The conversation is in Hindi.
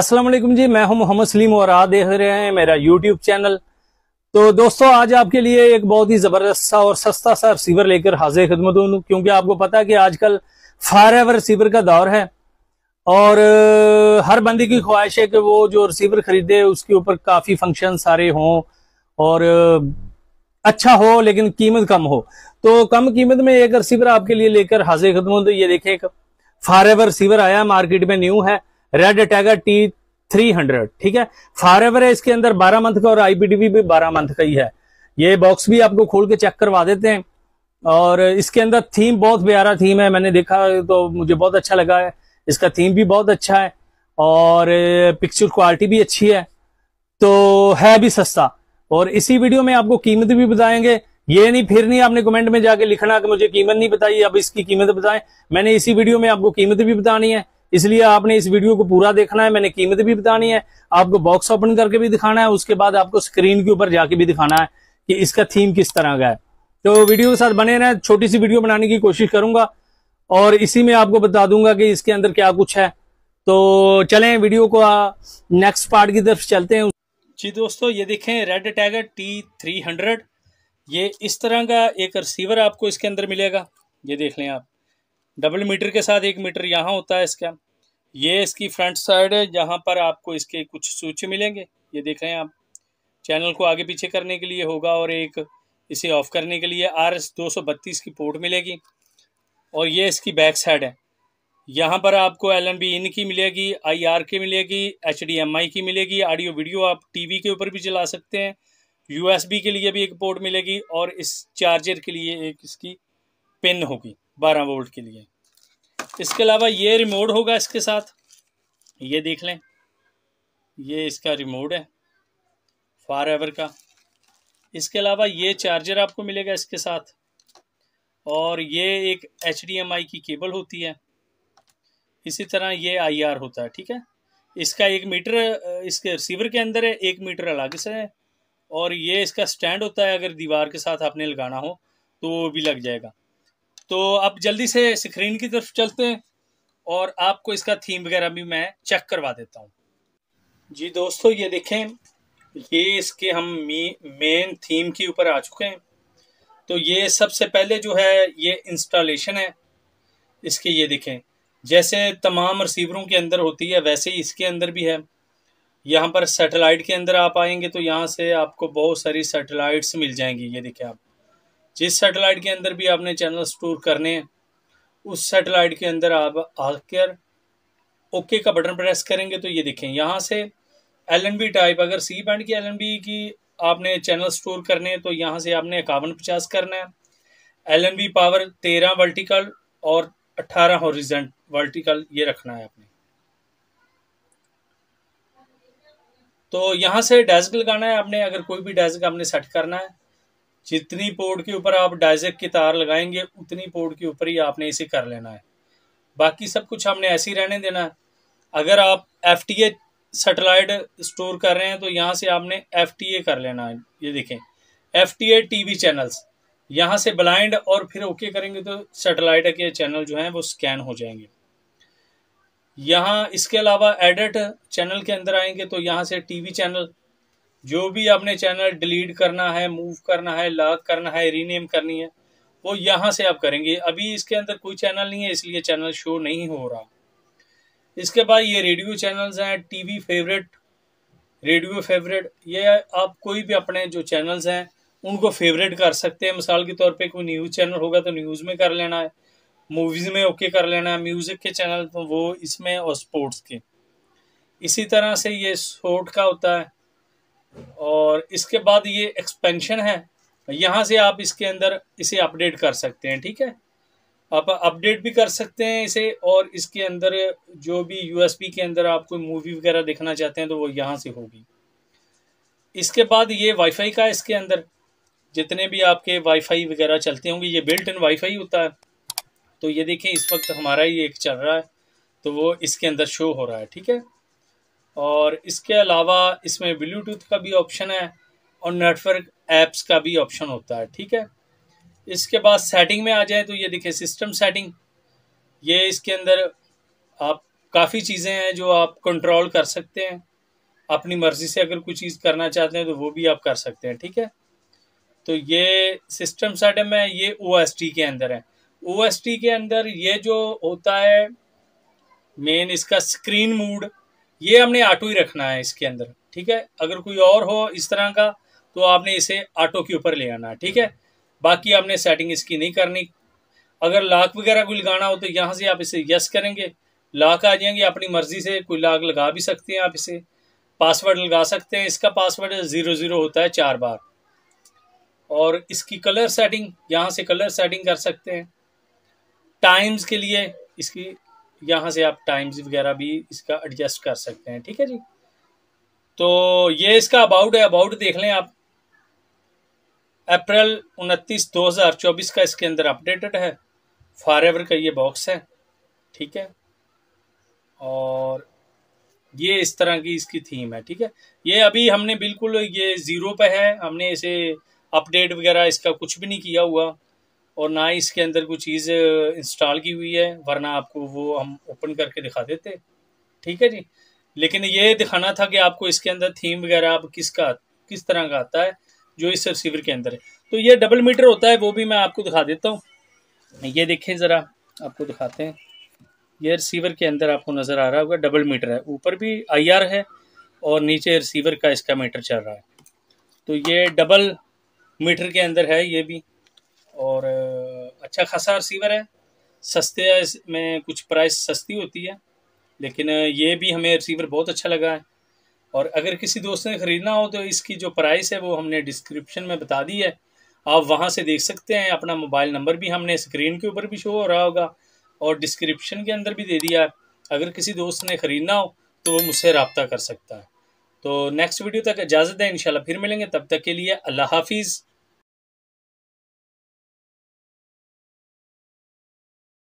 अस्सलाम वालेकुम जी, मैं हूं मोहम्मद सलीम और आप देख रहे हैं मेरा यूट्यूब चैनल। तो दोस्तों, आज आपके लिए एक बहुत ही जबरदस्त सा और सस्ता सा रिसीवर लेकर हाजिर खिदमत हूं, क्योंकि आपको पता है कि आजकल फॉरएवर रिसीवर का दौर है और हर बंदे की ख्वाहिश है कि वो जो रिसीवर खरीदे उसके ऊपर काफी फंक्शन सारे हों और अच्छा हो लेकिन कीमत कम हो। तो कम कीमत में एक रिसीवर आपके लिए लेकर हाजिर खिदमत हूं। ये देखिए, एक फॉरएवर रिसीवर आया, मार्केट में न्यू है, रेड टाइगर T300। ठीक है, फॉरएवर है, इसके अंदर 12 मंथ का और आईपीटीवी भी 12 मंथ का ही है। ये बॉक्स भी आपको खोल के चेक करवा देते हैं और इसके अंदर थीम बहुत प्यारा थीम है, मैंने देखा तो मुझे बहुत अच्छा लगा है। इसका थीम भी बहुत अच्छा है और पिक्चर क्वालिटी भी अच्छी है, तो है भी सस्ता। और इसी वीडियो में आपको कीमत भी बताएंगे। ये नहीं फिर नहीं आपने कमेंट में जाके लिखना कि मुझे कीमत नहीं बताई, अब इसकी कीमत बताएं। मैंने इसी वीडियो में आपको कीमत भी बतानी है, इसलिए आपने इस वीडियो को पूरा देखना है। मैंने कीमत भी बतानी है, आपको बॉक्स ओपन करके भी दिखाना है, उसके बाद आपको स्क्रीन के ऊपर जाके भी दिखाना है कि इसका थीम किस तरह का है। तो वीडियो के साथ बने रहें, छोटी सी वीडियो बनाने की कोशिश करूंगा और इसी में आपको बता दूंगा कि इसके अंदर क्या कुछ है। तो चलें वीडियो को नेक्स्ट पार्ट की तरफ चलते हैं। जी दोस्तों, ये देखें रेड टाइगर T300, ये इस तरह का एक रिसीवर आपको इसके अंदर मिलेगा। ये देख लें आप, डबल मीटर के साथ 1 मीटर यहाँ होता है इसका। ये इसकी फ्रंट साइड है, जहाँ पर आपको इसके कुछ स्विच मिलेंगे। ये देख रहे हैं आप, चैनल को आगे पीछे करने के लिए होगा और एक इसे ऑफ करने के लिए RS-232 की पोर्ट मिलेगी। और ये इसकी बैक साइड है, यहाँ पर आपको LNB इन की मिलेगी, IR की मिलेगी, HDMI की मिलेगी, ऑडियो वीडियो आप TV के ऊपर भी चला सकते हैं, USB के लिए भी एक पोर्ट मिलेगी और इस चार्जर के लिए एक इसकी पिन होगी 12 वोल्ट के लिए। इसके अलावा ये रिमोट होगा इसके साथ, ये देख लें, ये इसका रिमोट है फॉरएवर का। इसके अलावा ये चार्जर आपको मिलेगा इसके साथ और ये एक HDMI की केबल होती है। इसी तरह ये IR होता है, ठीक है। इसका 1 मीटर इसके रिसीवर के अंदर है, 1 मीटर अलग से है। और ये इसका स्टैंड होता है, अगर दीवार के साथ आपने लगाना हो तो वो भी लग जाएगा। तो आप जल्दी से स्क्रीन की तरफ चलते हैं और आपको इसका थीम वगैरह भी मैं चेक करवा देता हूँ। जी दोस्तों, ये देखें, ये इसके हम मेन थीम के ऊपर आ चुके हैं। तो ये सबसे पहले जो है ये इंस्टॉलेशन है इसके। ये देखें, जैसे तमाम रिसीवरों के अंदर होती है वैसे ही इसके अंदर भी है। यहाँ पर सैटेलाइट के अंदर आप आएंगे तो यहाँ से आपको बहुत सारी सैटेलाइट्स मिल जाएंगी। ये देखें आप, जिस सैटेलाइट के अंदर भी आपने चैनल स्टोर करने हैं उस सैटेलाइट के अंदर आप आकर ओके का बटन प्रेस करेंगे तो ये देखें, यहाँ से LNB टाइप, अगर C बैंड की LNB की आपने चैनल स्टोर करने हैं तो यहाँ से आपने 5150 करना है। LNB पावर 13 वर्टिकल और 18 हॉरिजॉन्टल वर्टिकल ये रखना है आपने। तो यहाँ से डेस्क लगाना है आपने, अगर कोई भी डेस्क आपने सेट करना है। जितनी पोर्ट के ऊपर आप डायजेक की तार लगाएंगे उतनी पोर्ट के ऊपर ही आपने इसे कर लेना है, बाकी सब कुछ आपने ऐसे ही रहने देना है। अगर आप FTA सैटेलाइट स्टोर कर रहे हैं तो यहाँ से आपने FTA कर लेना है। ये देखें, FTA TV चैनल्स, यहाँ से ब्लाइंड और फिर ओके करेंगे तो सैटेलाइट के चैनल जो हैं वो स्कैन हो जाएंगे। यहाँ इसके अलावा एडिट चैनल के अंदर आएंगे तो यहाँ से TV चैनल, जो भी आपने चैनल डिलीट करना है, मूव करना है, लॉक करना है, रीनेम करनी है, वो यहाँ से आप करेंगे। अभी इसके अंदर कोई चैनल नहीं है इसलिए चैनल शो नहीं हो रहा। इसके बाद ये रेडियो चैनल्स हैं, TV फेवरेट, रेडियो फेवरेट, ये आप कोई भी अपने जो चैनल्स हैं उनको फेवरेट कर सकते हैं। मिसाल के तौर पे कोई न्यूज़ चैनल होगा तो न्यूज़ में कर लेना है, मूवीज़ में ओके कर लेना है, म्यूज़िक के चैनल तो वो इसमें और स्पोर्ट्स के। इसी तरह से ये शॉर्ट का होता है और इसके बाद ये एक्सपेंशन है, यहाँ से आप इसके अंदर इसे अपडेट कर सकते हैं। ठीक है, आप अपडेट भी कर सकते हैं इसे और इसके अंदर जो भी USB के अंदर आप कोई मूवी वगैरह देखना चाहते हैं तो वो यहाँ से होगी। इसके बाद ये वाईफाई का, इसके अंदर जितने भी आपके वाईफाई वगैरह चलते होंगे ये बिल्ट इन वाईफाई होता है। तो ये देखें, इस वक्त हमारा ये एक चल रहा है तो वो इसके अंदर शो हो रहा है, ठीक है। और इसके अलावा इसमें ब्लूटूथ का भी ऑप्शन है और नेटवर्क ऐप्स का भी ऑप्शन होता है, ठीक है। इसके बाद सेटिंग में आ जाए तो ये देखिए सिस्टम सेटिंग, ये इसके अंदर आप काफ़ी चीज़ें हैं जो आप कंट्रोल कर सकते हैं। अपनी मर्ज़ी से अगर कोई चीज़ करना चाहते हैं तो वो भी आप कर सकते हैं, ठीक है। तो ये सिस्टम सेटअप है, ये ओएसटी के अंदर है। ओएसटी के अंदर ये जो होता है मेन इसका स्क्रीन मूड, ये हमने ऑटो ही रखना है इसके अंदर, ठीक है। अगर कोई और हो इस तरह का तो आपने इसे ऑटो के ऊपर ले आना है, ठीक है। बाकी आपने सेटिंग इसकी नहीं करनी। अगर लॉक वगैरह कोई लगाना हो तो यहाँ से आप इसे यस करेंगे, लॉक आ जाएंगे। अपनी मर्जी से कोई लॉक लगा भी सकते हैं आप, इसे पासवर्ड लगा सकते हैं। इसका पासवर्ड 00 होता है 4 बार। और इसकी कलर सेटिंग, यहाँ से कलर सेटिंग कर सकते हैं। टाइम्स के लिए इसकी यहाँ से आप टाइम्स वगैरह भी इसका एडजस्ट कर सकते हैं, ठीक है जी। तो ये इसका अबाउट है, अबाउट देख लें आप। अप्रैल 29, 2024 का इसके अंदर अपडेटेड है। फॉरएवर का ये बॉक्स है, ठीक है। और ये इस तरह की इसकी थीम है, ठीक है। ये अभी हमने बिल्कुल ये 0 पे है, हमने इसे अपडेट वगैरह इसका कुछ भी नहीं किया हुआ और ना ही इसके अंदर कोई चीज़ इंस्टॉल की हुई है, वरना आपको वो हम ओपन करके दिखा देते, ठीक है जी। लेकिन ये दिखाना था कि आपको इसके अंदर थीम वगैरह आप किस तरह का आता है जो इस रिसीवर के अंदर है। तो ये डबल मीटर होता है, वो भी मैं आपको दिखा देता हूँ। ये देखें ज़रा, आपको दिखाते हैं। ये रिसीवर के अंदर आपको नज़र आ रहा होगा डबल मीटर है, ऊपर भी IR है और नीचे रिसीवर का इसका मीटर चल रहा है। तो ये डबल मीटर के अंदर है ये भी, और अच्छा खासा रिसीवर है। सस्ते में कुछ प्राइस सस्ती होती है, लेकिन ये भी हमें रिसीवर बहुत अच्छा लगा है। और अगर किसी दोस्त ने ख़रीदना हो तो इसकी जो प्राइस है वो हमने डिस्क्रिप्शन में बता दी है, आप वहाँ से देख सकते हैं। अपना मोबाइल नंबर भी हमने स्क्रीन के ऊपर भी शो हो रहा होगा और डिस्क्रिप्शन के अंदर भी दे दिया है। अगर किसी दोस्त ने ख़रीदना हो तो वो मुझसे रब्ता कर सकता है। तो नेक्स्ट वीडियो तक इजाज़त है, इंशाल्लाह फिर मिलेंगे। तब तक के लिए अल्लाह हाफिज़।